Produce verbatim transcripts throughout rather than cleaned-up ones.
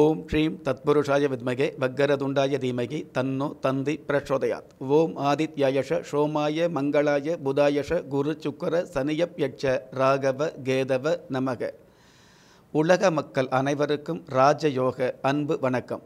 ஓம் ஸ்ரீம் தத்புருஷாய வித்மகே வக்கரதுண்டாய தீமகி தன்னோ தந்தி பிரச்சோதயாத். ஓம் ஆதித்யாயஷ சோமாய மங்களாய புதாயஷ குரு சுக்கர சனியப்யட்ச ராகவ கேதவ நமக. உலக மக்கள் அனைவருக்கும் ராஜயோக அன்பு வணக்கம்.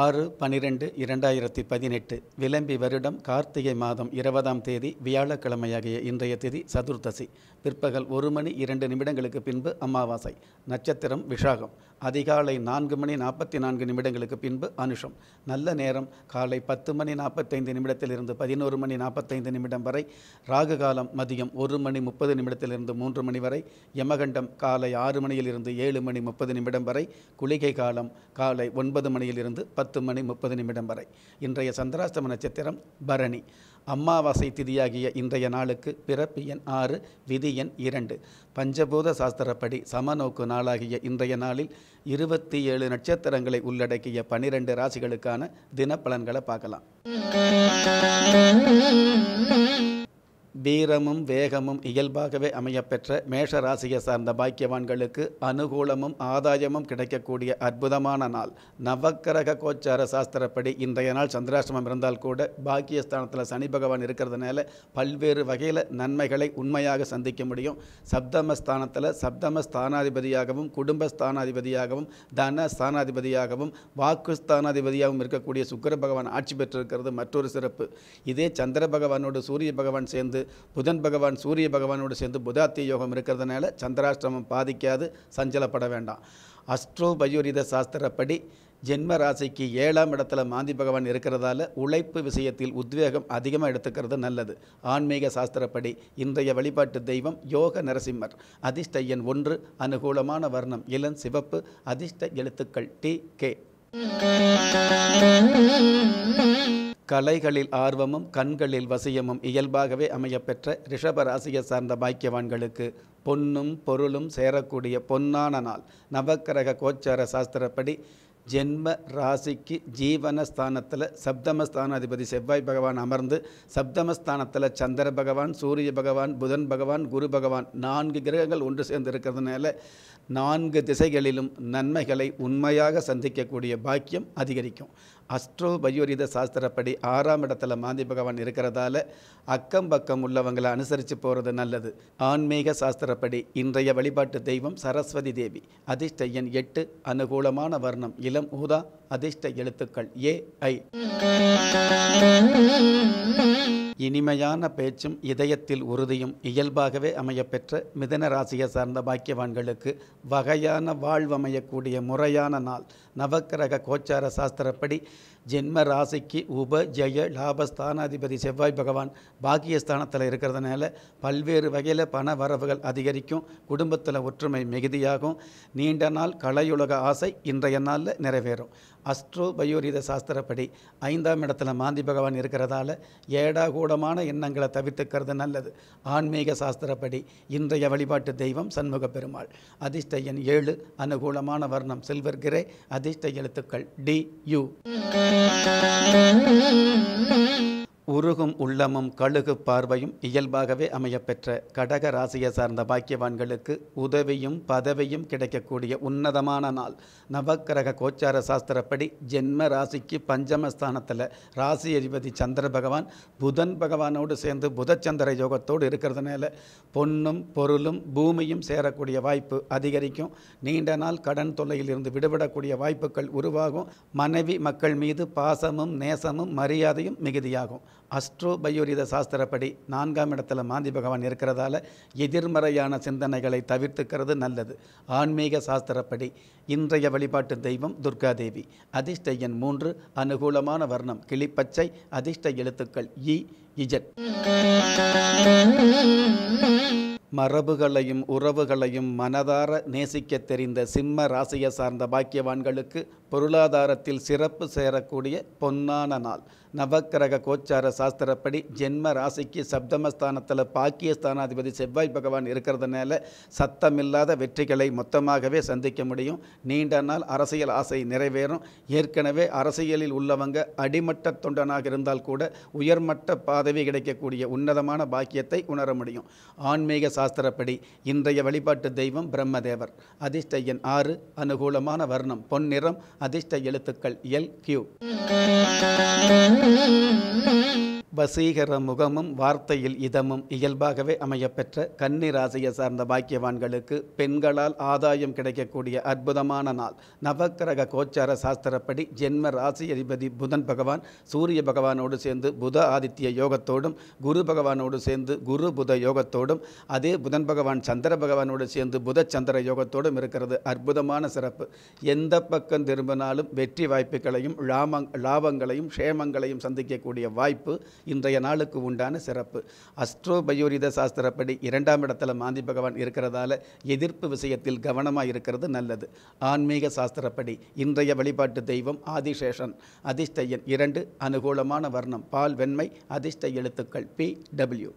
ஆறு பன்னிரெண்டு இரண்டாயிரத்தி பதினெட்டு விளம்பி வருடம் கார்த்திகை மாதம் இருபதாம் தேதி வியாழக்கிழமையாகிய இன்றைய திதி சதுர்த்தசி. பிற்பகல் ஒரு மணி இரண்டு நிமிடங்களுக்கு பின்பு அமாவாசை. நட்சத்திரம் விசாகம். அதிகாலை நான்கு மணி நாற்பத்தி நான்கு நிமிடங்களுக்கு பின்பு அனுஷம். நல்ல நேரம் காலை பத்து மணி நாற்பத்தைந்து நிமிடத்திலிருந்து பதினோரு மணி நாற்பத்தைந்து நிமிடம் வரை. ராகு காலம் மதியம் ஒரு மணி முப்பது நிமிடத்திலிருந்து மூன்று மணி வரை. யமகண்டம் காலை ஆறு மணியிலிருந்து ஏழு மணி முப்பது நிமிடம் வரை. குளிகை காலம் காலை ஒன்பது மணியிலிருந்து பத்து மணி முப்பது நிமிடம் வரை. இன்றைய சந்திராஷ்டம நட்சத்திரம் பரணி. அம்மாவாசை திதியாகிய இன்றைய நாளுக்கு பிறப்பு எண் ஆறு, விதி எண் இரண்டு. பஞ்சபூத சாஸ்திரப்படி சமநோக்கு நாளாகிய இன்றைய நாளில் இருபத்தி ஏழு நட்சத்திரங்களை உள்ளடக்கிய பன்னிரெண்டு ராசிகளுக்கான தினப்பலன்களை பார்க்கலாம். வீரமும் வேகமும் இயல்பாகவே அமையப்பெற்ற மேஷ ராசியை சார்ந்த பாக்கியவான்களுக்கு அனுகூலமும் ஆதாயமும் கிடைக்கக்கூடிய அற்புதமான நாள். நவக்கிரக கோச்சார சாஸ்திரப்படி இன்றைய நாள் சந்திராஷ்டமம் இருந்தால் கூட பாக்கியஸ்தானத்தில் சனி பகவான் இருக்கிறதுனால பல்வேறு வகையில் நன்மைகளை உண்மையாக சந்திக்க முடியும். சப்தமஸ்தானத்தில் சப்தமஸ்தானாதிபதியாகவும் குடும்பஸ்தானாதிபதியாகவும் தன ஸ்தானாதிபதியாகவும் வாக்குஸ்தானாதிபதியாகவும் இருக்கக்கூடிய சுக்கிர பகவான் ஆட்சி பெற்றிருக்கிறது மற்றொரு சிறப்பு. இதே சந்திர பகவானோடு சூரிய பகவான் சேர்ந்து புதன் பகவான் சூரிய பகவானோடு சேர்ந்து புதாத்திய யோகம் இருக்கிறதுனால சந்திராஷ்டமம் பாதிக்காது, சஞ்சலப்பட வேண்டாம். அஸ்ட்ரோபயூரித சாஸ்திரப்படி ஜென்ம ராசிக்கு ஏழாம் இடத்துல மாந்தி பகவான் இருக்கிறதால உழைப்பு விஷயத்தில் உத்வேகம் அதிகமாக எடுத்துக்கிறது நல்லது. ஆன்மீக சாஸ்திரப்படி இன்றைய வழிபாட்டு தெய்வம் யோக நரசிம்மர். அதிர்ஷ்ட எண் ஒன்று, அனுகூலமான வர்ணம் இளம் சிவப்பு, அதிர்ஷ்ட எழுத்துக்கள் டி கே. கலைகளில் ஆர்வமும் கண்களில் வசியமும் இயல்பாகவே அமையப்பெற்ற ரிஷப ராசியை சார்ந்த பாக்கியவான்களுக்கு பொன்னும் பொருளும் சேரக்கூடிய பொன்னான நாள். நவக்கிரக கோச்சார சாஸ்திரப்படி ஜென்ம ராசிக்கு ஜீவனஸ்தானத்தில் சப்தமஸ்தானாதிபதி செவ்வாய் பகவான் அமர்ந்து சப்தமஸ்தானத்தில் சந்திர பகவான் சூரிய பகவான் புதன் பகவான் குரு பகவான் நான்கு கிரகங்கள் ஒன்று சேர்ந்து இருக்கிறதுனால நான்கு திசைகளிலும் நன்மைகளை உண்மையாக சந்திக்கக்கூடிய பாக்கியம் அதிகரிக்கும். அஸ்ட்ரோபயூரித சாஸ்திரப்படி ஆறாம் இடத்துல மாந்தி பகவான் இருக்கிறதால அக்கம் பக்கம் உள்ளவங்களை அனுசரித்து போகிறது நல்லது. ஆன்மீக சாஸ்திரப்படி இன்றைய வழிபாட்டு தெய்வம் சரஸ்வதி தேவி. அதிர்ஷ்ட எண் எட்டு, அனுகூலமான வர்ணம் இளம் ஊதா, அதிர்ஷ்ட எழுத்துக்கள் ஏ ஐ. இனிமையான பேச்சும் இதயத்தில் உறுதியும் இயல்பாகவே அமையப்பெற்ற மிதன ராசியை சார்ந்த பாக்கியவான்களுக்கு வகையான வாழ்வமையக்கூடிய முறையான நாள். நவக்கிரக கோச்சார சாஸ்திரப்படி ஜென்ம ராசிக்கு உப ஜெய லாபஸ்தானாதிபதி செவ்வாய் பகவான் பாக்கியஸ்தானத்தில் இருக்கிறதுனால பல்வேறு வகையில் பண வரவுகள் அதிகரிக்கும். குடும்பத்தில் ஒற்றுமை மிகுதியாகும். நீண்ட நாள் கலையுலக ஆசை இன்றைய நாளில் நிறைவேறும். அஸ்ட்ரோபயூரித சாஸ்திரப்படி ஐந்தாம் இடத்துல மாந்தி பகவான் இருக்கிறதால ஏடாகூடமான எண்ணங்களை தவிர்த்துக்கிறது நல்லது. ஆன்மீக சாஸ்திரப்படி இன்றைய வழிபாட்டு தெய்வம் சண்முக பெருமாள். அதிர்ஷ்ட எண் ஏழு, அனுகூலமான வர்ணம் சில்வர் கிரே, அதிர்ஷ்ட எழுத்துக்கள் டி யு. உருகும் உள்ளமும் கழுகு பார்வையும் இயல்பாகவே அமையப்பெற்ற கடக ராசியை சார்ந்த பாக்கியவான்களுக்கு உதவியும் பதவியும் கிடைக்கக்கூடிய உன்னதமான நாள். நவக்கிரக கோச்சார சாஸ்திரப்படி ஜென்ம ராசிக்கு பஞ்சமஸ்தானத்தில் ராசி அதிபதி சந்திர பகவான் புதன் பகவானோடு சேர்ந்து புதச்சந்திர யோகத்தோடு இருக்கிறதுனால பொன்னும் பொருளும் பூமியும் சேரக்கூடிய வாய்ப்பு அதிகரிக்கும். நீண்ட நாள் கடன் தொல்லையில் இருந்து விடுபடக்கூடிய வாய்ப்புகள் உருவாகும். மனைவி மக்கள் மீது பாசமும் நேசமும் மரியாதையும் மிகுதியாகும். அஸ்ட்ரோபயூரித சாஸ்திரப்படி நான்காம் இடத்துல மாந்தி பகவான் இருக்கிறதால எதிர்மறையான சிந்தனைகளை தவிர்த்துக்கிறது நல்லது. ஆன்மீக சாஸ்திரப்படி இன்றைய வழிபாட்டு தெய்வம் துர்காதேவி. அதிர்ஷ்ட எண் மூன்று, அனுகூலமான வர்ணம் கிளிப்பச்சை, அதிர்ஷ்ட எழுத்துக்கள் இ இஜட். மரபுகளையும் உறவுகளையும் மனதார நேசிக்க தெரிந்த சிம்ம ராசியை சார்ந்த பாக்கியவான்களுக்கு பொருளாதாரத்தில் சிறப்பு சேரக்கூடிய பொன்னான நாள். நவக்கிரக கோச்சார சாஸ்திரப்படி ஜென்ம ராசிக்கு சப்தமஸ்தானத்தில் பாக்கியஸ்தானாதிபதி செவ்வாய் பகவான் இருக்கிறதுனால சத்தமில்லாத வெற்றிகளை மொத்தமாகவே சந்திக்க முடியும். நீண்ட நாள் அரசியல் ஆசை நிறைவேறும். ஏற்கனவே அரசியலில் உள்ளவங்க அடிமட்ட தொண்டனாக இருந்தால் கூட உயர்மட்ட பதவி கிடைக்கக்கூடிய உன்னதமான பாக்கியத்தை உணர முடியும். ஆன்மீக சாஸ்திரப்படி இன்றைய வழிபாட்டு தெய்வம் பிரம்மதேவர். அதிர்ஷ்ட எண் ஆறு. அனுகூலமான வர்ணம் பொன்னிறம். அதிர்ஷ்ட எழுத்துக்கள் எல் கியூ. வசீகர முகமும் வார்த்தையில் இதமும் இயல்பாகவே அமையப்பெற்ற கன்னி ராசியை சார்ந்த பாக்கியவான்களுக்கு பெண்களால் ஆதாயம் கிடைக்கக்கூடிய அற்புதமான நாள். நவக்கிரக கோச்சார சாஸ்திரப்படி ஜென்ம ராசி அதிபதி புதன் பகவான் சூரிய பகவானோடு சேர்ந்து புத ஆதித்ய யோகத்தோடும் குரு பகவானோடு சேர்ந்து குரு புத யோகத்தோடும் அதே புதன் பகவான் சந்திர பகவானோடு சேர்ந்து புத சந்திர யோகத்தோடும் இருக்கிறது. அற்புதமான சிறப்பு. எந்த பக்கம் திரும்பினாலும் வெற்றி வாய்ப்புகளையும் லாபங்களையும் க்ஷேமங்களையும் சந்திக்கக்கூடிய வாய்ப்பு இன்றைய நாளுக்கு உண்டான சிறப்பு. அஸ்ட்ரோபயோரித சாஸ்திரப்படி இரண்டாம் இடத்துல மாந்தி பகவான் இருக்கிறதால எதிர்ப்பு விஷயத்தில் கவனமாக இருக்கிறது நல்லது. ஆன்மீக சாஸ்திரப்படி இன்றைய வழிபாட்டு தெய்வம் ஆதிசேஷன். அதிர்ஷ்ட எண் இரண்டு. அனுகூலமான வர்ணம் பால் வெண்மை. அதிர்ஷ்ட எழுத்துக்கள் பி டபிள்யூ.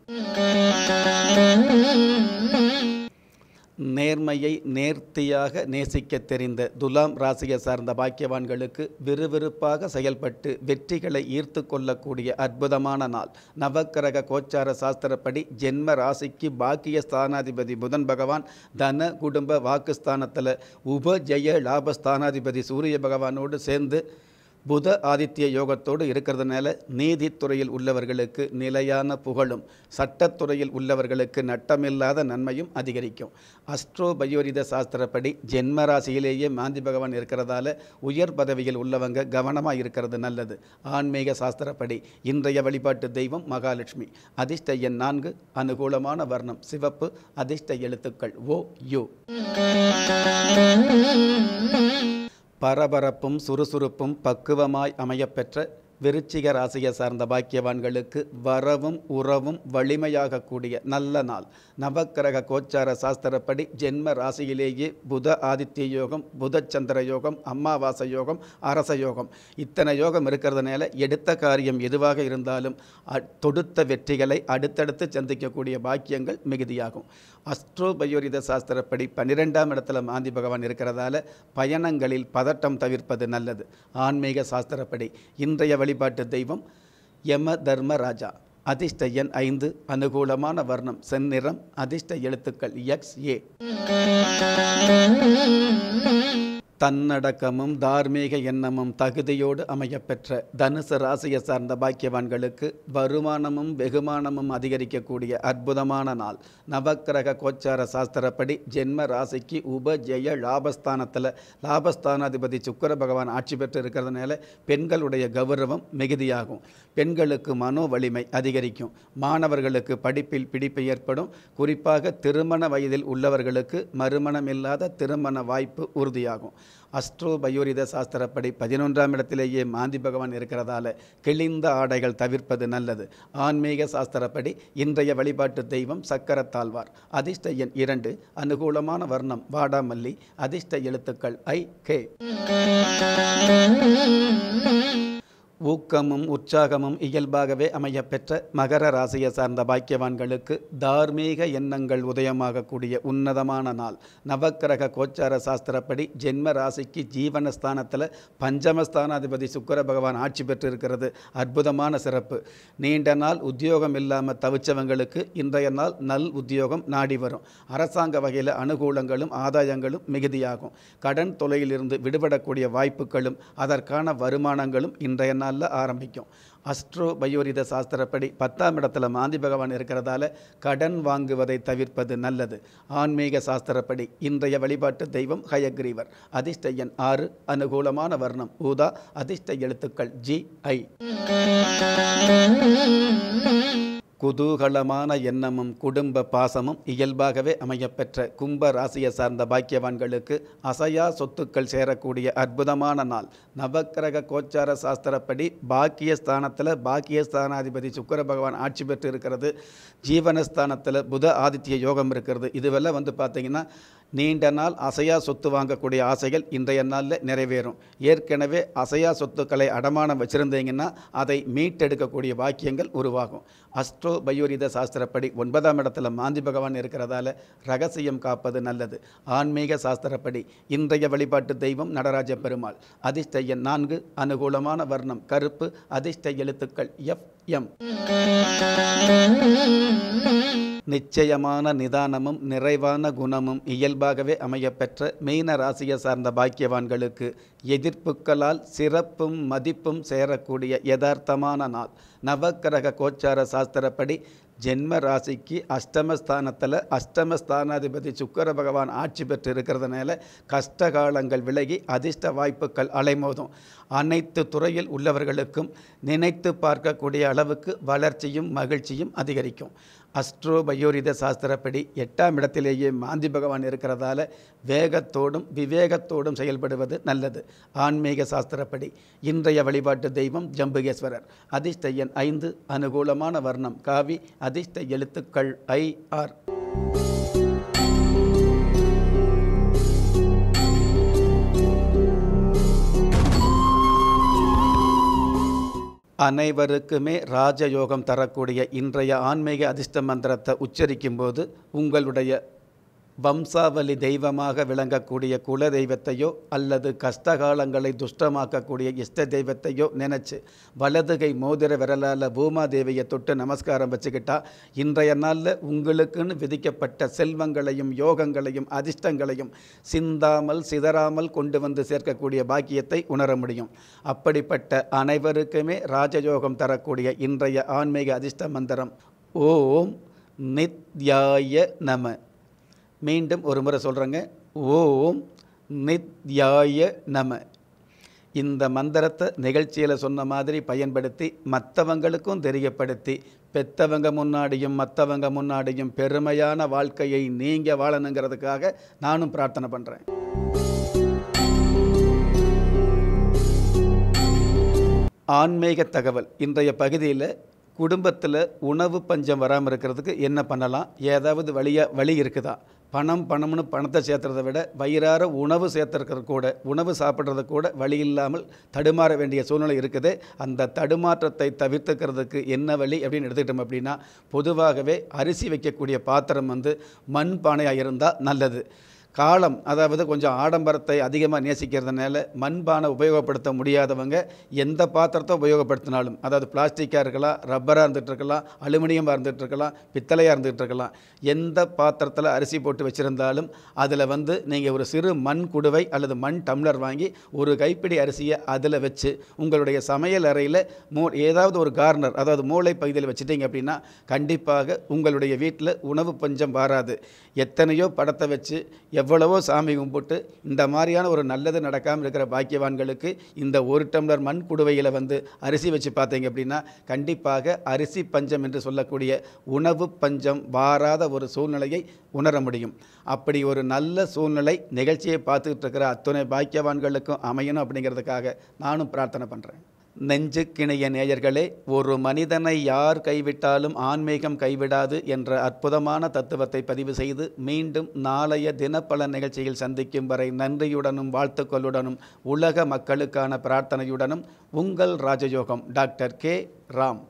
நேர்மையை நேர்த்தியாக நேசிக்க தெரிந்த துலாம் ராசியை சார்ந்த பாக்கியவான்களுக்கு விறுவிறுப்பாக செயல்பட்டு வெற்றிகளை ஈர்த்து கொள்ளக்கூடிய அற்புதமான நாள். நவக்கிரக கோச்சார சாஸ்திரப்படி ஜென்ம ராசிக்கு பாக்கிய ஸ்தானாதிபதி புதன் பகவான் தன குடும்ப வாக்குஸ்தானத்தில் உப ஜெய லாபஸ்தானாதிபதி சூரிய பகவானோடு சேர்ந்து புத ஆதித்ய யோகத்தோடு இருக்கிறதுனால நீதித்துறையில் உள்ளவர்களுக்கு நிலையான புகழும் சட்டத்துறையில் உள்ளவர்களுக்கு நட்டமில்லாத நன்மையும் அதிகரிக்கும். அஸ்ட்ரோபயோரித சாஸ்திரப்படி ஜென்ம ராசியிலேயே மாந்தி பகவான் இருக்கிறதால உயர் பதவியில் உள்ளவங்க கவனமாக இருக்கிறது நல்லது. ஆன்மீக சாஸ்திரப்படி இன்றைய வழிபாட்டு தெய்வம் மகாலட்சுமி. அதிர்ஷ்ட எண் நான்கு. அனுகூலமான வர்ணம் சிவப்பு. அதிர்ஷ்ட எழுத்துக்கள் ஓ யு. பரபரப்பும் சுறுசுறுப்பும் பக்குவமாய் அமையப்பெற்ற விருச்சிக ராசியை சார்ந்த பாக்கியவான்களுக்கு வரவும் உறவும் வலிமையாக கூடிய நல்ல நாள். நவக்கிரக கோச்சார சாஸ்திரப்படி ஜென்ம ராசியிலேயே புத ஆதித்ய யோகம் புத சந்திர யோகம் அமாவாசை யோகம் அரச யோகம் இத்தனை யோகம் இருக்கிறதுனால எடுத்த காரியம் எதுவாக இருந்தாலும் தொடுத்த வெற்றிகளை அடுத்தடுத்து சந்திக்கக்கூடிய பாக்கியங்கள் மிகுதியாகும். அஸ்ட்ரோபயோரித சாஸ்திரப்படி பன்னிரெண்டாம் இடத்துல மாந்தி பகவான் இருக்கிறதால பயணங்களில் பதட்டம் தவிர்ப்பது நல்லது. ஆன்மீக சாஸ்திரப்படி இன்றைய வழிபாட்டு தெய்வம் யம தர்மராஜா. அதிர்ஷ்ட எண் ஐந்து. அனுகூலமான வர்ணம் செந்நிறம். அதிர்ஷ்ட எழுத்துக்கள் எக்ஸ் ஏ. தன்னடக்கமும் தார்மீக எண்ணமும் தகுதியோடு அமையப்பெற்ற தனுசு ராசியை சார்ந்த பாக்கியவான்களுக்கு வருமானமும் வெகுமானமும் அதிகரிக்கக்கூடிய அற்புதமான நாள். நவக்கிரக கோச்சார சாஸ்திரப்படி ஜென்ம ராசிக்கு உப ஜெய லாபஸ்தானத்தில் லாபஸ்தானாதிபதி சுக்கிர பகவான் ஆட்சி பெற்று இருக்கிறதுனால பெண்களுடைய கௌரவம் மிகுதியாகும். பெண்களுக்கு மனோ வலிமை அதிகரிக்கும். மாணவர்களுக்கு படிப்பில் பிடிப்பு ஏற்படும். குறிப்பாக திருமண வயதில் உள்ளவர்களுக்கு மறுமணமில்லாத திருமண வாய்ப்பு உறுதியாகும். அஸ்ட்ரோபயோரித சாஸ்திரப்படி பதினொன்றாம் இடத்திலேயே மாந்தி பகவான் இருக்கிறதால கிழிந்த ஆடைகள் தவிர்ப்பது நல்லது. ஆன்மீக சாஸ்திரப்படி இன்றைய வழிபாட்டு தெய்வம் சக்கரத்தாழ்வார். அதிர்ஷ்ட எண் இரண்டு. அனுகூலமான வர்ணம் வாடாமல்லி. அதிர்ஷ்ட எழுத்துக்கள் ஐ கே. ஊக்கமும் உற்சாகமும் இயல்பாகவே அமையப்பெற்ற மகர ராசியை சார்ந்த பாக்கியவான்களுக்கு தார்மீக எண்ணங்கள் உதயமாகக்கூடிய உன்னதமான நாள். நவக்கிரக கோச்சார சாஸ்திரப்படி ஜென்ம ராசிக்கு ஜீவனஸ்தானத்தில் பஞ்சமஸ்தானாதிபதி சுக்கிர பகவான் ஆட்சி பெற்று இருக்கிறது. அற்புதமான சிறப்பு. நீண்ட நாள் உத்தியோகம் இல்லாமல் தவிச்சவங்களுக்கு இன்றைய நாள் நல் உத்தியோகம் நாடி வரும். அரசாங்க வகையில் அனுகூலங்களும் ஆதாயங்களும் மிகுதியாகும். கடன் தொல்லையிலிருந்து விடுபடக்கூடிய வாய்ப்புகளும் அதற்கான வருமானங்களும் இன்றைய நாள் ஆரம்பிக்கும். அஸ்ட்ரோ பயோரித சாஸ்திரப்படி பத்தாம் இடத்துல மாந்தி பகவான் இருக்கிறதால கடன் வாங்குவதை தவிர்ப்பது நல்லது. ஆன்மீக சாஸ்திரப்படி இன்றைய வழிபாட்டு தெய்வம் ஹயக்ரீவர். அதிர்ஷ்ட எண் ஆறு. அனுகூலமான வர்ணம் ஊதா. அதிர்ஷ்ட எழுத்துக்கள் ஜி ஐ. குதூகலமான எண்ணமும் குடும்ப பாசமும் இயல்பாகவே அமையப்பெற்ற கும்ப ராசியை சார்ந்த பாக்கியவான்களுக்கு அசையா சொத்துக்கள் சேரக்கூடிய அற்புதமான நாள். நவக்கிரக கோச்சார சாஸ்திரப்படி பாக்கியஸ்தானத்தில் பாக்கியஸ்தானாதிபதி சுக்கிர பகவான் ஆட்சி பெற்று இருக்கிறது. ஜீவனஸ்தானத்தில் புத ஆதித்ய யோகம் இருக்கிறது. இதுவெல்லாம் வந்து பார்த்திங்கன்னா நீண்ட நாள் அசையா சொத்து வாங்கக்கூடிய ஆசைகள் இன்றைய நாளில் நிறைவேறும். ஏற்கனவே அசையா சொத்துக்களை அடமானம் வச்சுருந்தீங்கன்னா அதை மீட்டெடுக்கக்கூடிய வாக்கியங்கள் உருவாகும். அஸ்ட்ரோ பயோரித சாஸ்திரப்படி ஒன்பதாம் இடத்துல மாந்தி பகவான் இருக்கிறதால ரகசியம் காப்பது நல்லது. ஆன்மீக சாஸ்திரப்படி இன்றைய வழிபாட்டு தெய்வம் நடராஜ பெருமாள். அதிர்ஷ்ட எண் நான்கு, அனுகூலமான வர்ணம் கருப்பு, அதிர்ஷ்ட எழுத்துக்கள் எஃப் எம். நிச்சயமான நிதானமும் நிறைவான குணமும் இயல்பாகவே அமையப்பெற்ற மீன ராசியை சார்ந்த பாக்கியவான்களுக்கு எதிர்ப்புக்களால் சிறப்பும் மதிப்பும் சேரக்கூடிய யதார்த்தமான நாள். நவக்கிரக கோச்சார சாஸ்திரப்படி ஜென்ம ராசிக்கு அஷ்டமஸ்தானத்தில் அஷ்டமஸ்தானாதிபதி சுக்கர பகவான் ஆட்சி பெற்று இருக்கிறதுனால கஷ்டகாலங்கள் விலகி அதிர்ஷ்ட வாய்ப்புகள் அலைமோதும். அனைத்து துறையில் உள்ளவர்களுக்கும் நினைத்து பார்க்கக்கூடிய அளவுக்கு வளர்ச்சியும் மகிழ்ச்சியும் அதிகரிக்கும். அஸ்ட்ரோ பயோரித சாஸ்திரப்படி எட்டாம் இடத்திலேயே மாந்தி பகவான் இருக்கிறதால வேகத்தோடும் விவேகத்தோடும் செயல்படுவது நல்லது. ஆன்மீக சாஸ்திரப்படி இன்றைய வழிபாட்டு தெய்வம் ஜம்புகேஸ்வரர். அதிர்ஷ்ட எண் ஐந்து, அனுகூலமான வர்ணம் காவி, அதிர்ஷ்ட எழுத்துக்கள் ஐ ஆர். அனைவருக்குமே ராஜயோகம் தரக்கூடிய இன்றைய ஆன்மீக அதிர்ஷ்ட மந்திரத்தை உச்சரிக்கும் போது உங்களுடைய வம்சாவளி தெய்வமாக விளங்கக்கூடிய குல தெய்வத்தையோ அல்லது கஷ்டகாலங்களை துஷ்டமாக்கக்கூடிய இஷ்ட தெய்வத்தையோ நினச்சி வலதுகை மோதிர விரலால் பூமாதேவியை தொட்டு நமஸ்காரம் வச்சுக்கிட்டா இன்றைய நாளில் உங்களுக்குன்னு விதிக்கப்பட்ட செல்வங்களையும் யோகங்களையும் அதிர்ஷ்டங்களையும் சிந்தாமல் சிதறாமல் கொண்டு வந்து சேர்க்கக்கூடிய பாக்கியத்தை உணர முடியும். அப்படிப்பட்ட அனைவருக்குமே ராஜயோகம் தரக்கூடிய இன்றைய ஆன்மீக அதிர்ஷ்ட மந்திரம் ஓம் நித்யாய நம. மீண்டும் ஒரு முறை சொல்கிறேங்க, ஓம் நித்யாய நம. இந்த மந்திரத்தை நிகழ்ச்சியில் சொன்ன மாதிரி பயன்படுத்தி மற்றவங்களுக்கும் தெரியப்படுத்தி பெற்றவங்க முன்னாடியும் மற்றவங்க முன்னாடியும் பெருமையான வாழ்க்கையை நீங்கள் வாழணுங்கிறதுக்காக நானும் பிரார்த்தனை பண்ணுறேன். ஆன்மீக தகவல் இன்றைய பகுதியில் குடும்பத்தில் உணவு பஞ்சம் வராமல் இருக்கிறதுக்கு என்ன பண்ணலாம், ஏதாவது வழியாக வழி இருக்குதா? பணம் பணம்னு பணத்தை சேர்த்துறதை விட வயிறார உணவு சேர்த்துருக்கிறது கூட உணவு சாப்பிட்றது கூட வழி இல்லாமல் தடுமாற வேண்டிய சூழ்நிலை இருக்குது. அந்த தடுமாற்றத்தை தவிர்த்துக்கிறதுக்கு என்ன வழி அப்படின்னு எடுத்துக்கிட்டோம் அப்படின்னா, பொதுவாகவே அரிசி வைக்கக்கூடிய பாத்திரம் வந்து மண் பானையாக இருந்தால் நல்லது. காலம் அதாவது கொஞ்சம் ஆடம்பரத்தை அதிகமாக நேசிக்கிறதுனால மண்பானை உபயோகப்படுத்த முடியாதவங்க எந்த பாத்திரத்தை உபயோகப்படுத்தினாலும், அதாவது பிளாஸ்டிக்காக இருக்கலாம், ரப்பராக இருந்துகிட்ருக்கலாம், அலுமினியமாக இருந்துகிட்ருக்கலாம், பித்தளையாக இருந்துகிட்ருக்கலாம், எந்த பாத்திரத்தில் அரிசி போட்டு வச்சுருந்தாலும் அதில் வந்து நீங்கள் ஒரு சிறு மண் குடுவை அல்லது மண் டம்ளர் வாங்கி ஒரு கைப்பிடி அரிசியை அதில் வச்சு உங்களுடைய சமையல் அறையில் மூ ஏதாவது ஒரு கார்னர் அதாவது மூளை பகுதியில் வச்சுட்டிங்க அப்படின்னா கண்டிப்பாக உங்களுடைய வீட்டில் உணவு பஞ்சம் வராது. எத்தனையோ படத்தை வச்சு எவ்வளவோ சாமி கும்பிட்டு இந்த மாதிரியான ஒரு நல்லது நடக்காமல் இருக்கிற பாக்கியவான்களுக்கு இந்த ஒரு டம்ளர் மண் குடுவையில் வந்து அரிசி வச்சு பார்த்தீங்க அப்படின்னா கண்டிப்பாக அரிசி பஞ்சம் என்று சொல்லக்கூடிய உணவு பஞ்சம் வாராத ஒரு சூழ்நிலையை உணர முடியும். அப்படி ஒரு நல்ல சூழ்நிலை நிகழ்ச்சியை பார்த்துக்கிட்டு இருக்கிற அத்துணை பாக்கியவான்களுக்கும் அமையணும் அப்படிங்கிறதுக்காக நானும் பிரார்த்தனை பண்ணுறேன். நெஞ்சுக்கிணைய நேயர்களே, ஒரு மனிதனை யார் கைவிட்டாலும் ஆன்மீகம் கைவிடாது என்ற அற்புதமான தத்துவத்தை பதிவு செய்து மீண்டும் நாளைய தினப்பல நிகழ்ச்சியில் சந்திக்கும் வரை நன்றியுடனும் வாழ்த்துக்களுடனும் உலக மக்களுக்கான பிரார்த்தனையுடனும் உங்கள் ராஜயோகம் டாக்டர் கே ராம்.